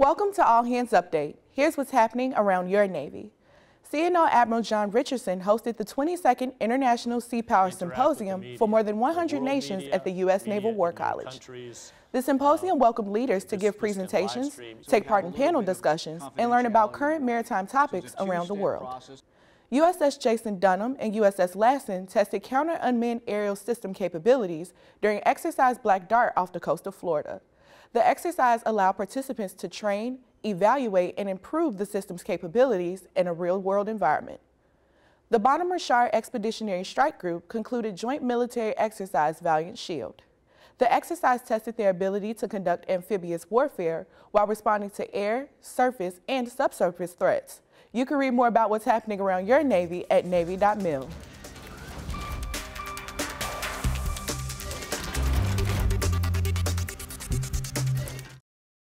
Welcome to All Hands Update. Here's what's happening around your Navy. CNO Admiral John Richardson hosted the 22nd International Sea Power Symposium for more than 100 nations at the U.S. Naval War College. The symposium welcomed leaders to give presentations, take part in panel discussions, and learn about current maritime topics around the world. USS Jason Dunham and USS Lassen tested counter-unmanned aerial system capabilities during Exercise Black Dart off the coast of Florida. The exercise allowed participants to train, evaluate, and improve the system's capabilities in a real-world environment. The Bonhomme Richard Expeditionary Strike Group concluded joint military exercise Valiant Shield. The exercise tested their ability to conduct amphibious warfare while responding to air, surface, and subsurface threats. You can read more about what's happening around your Navy at Navy.mil.